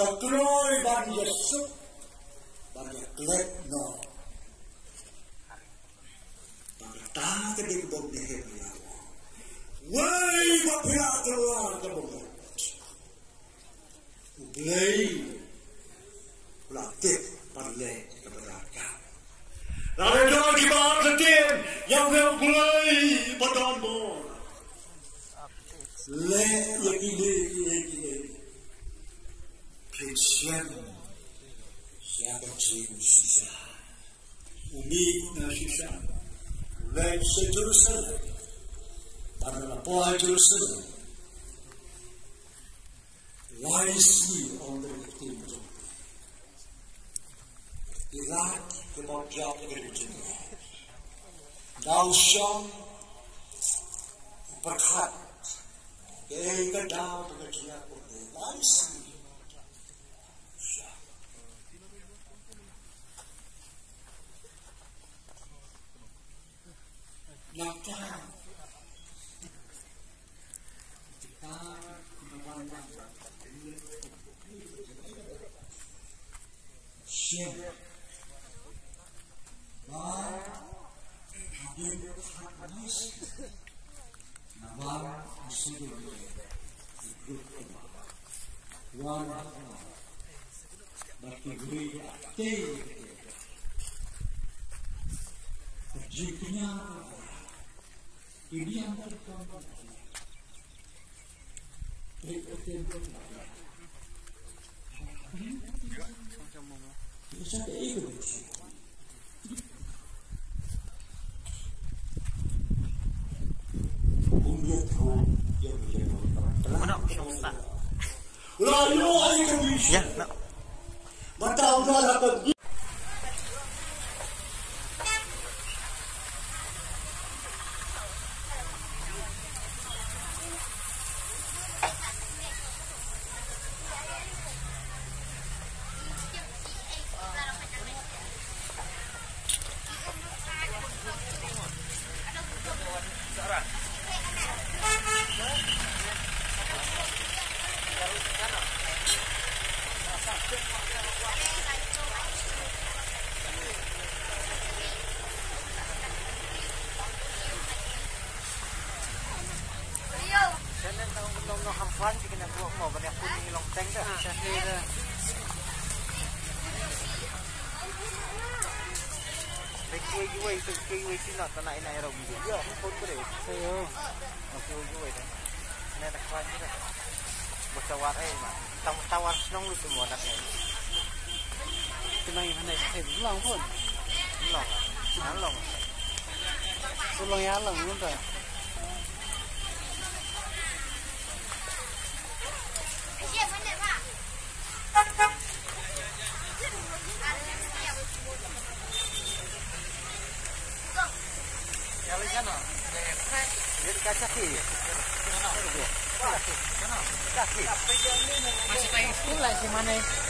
Tatlong bangyasuk, bangyaklet no. Pagkata ka din bong ni Heriyawa. Way mapiyatulong ka bong. Ublay, latik, parlay, kabaraka. Narendong di ba ang satin, yang nagulay, patan mo. Le, yagili. Pensiamo che abbiamo Sisa, unita Sisa, verso Gerusalemme, parla poi a Gerusalemme, l'Aisi on the 15th, Iraq che mangiamo del genere, Nausham, Pakat, e da Dao che ci ha con l'Aisi. Langkah, kita memandang siapa, bahkan habis nama asli itu warna berkategori aktif, terjadinya. Ini yang terutama Ini Masih tayang sekolah gimana ya?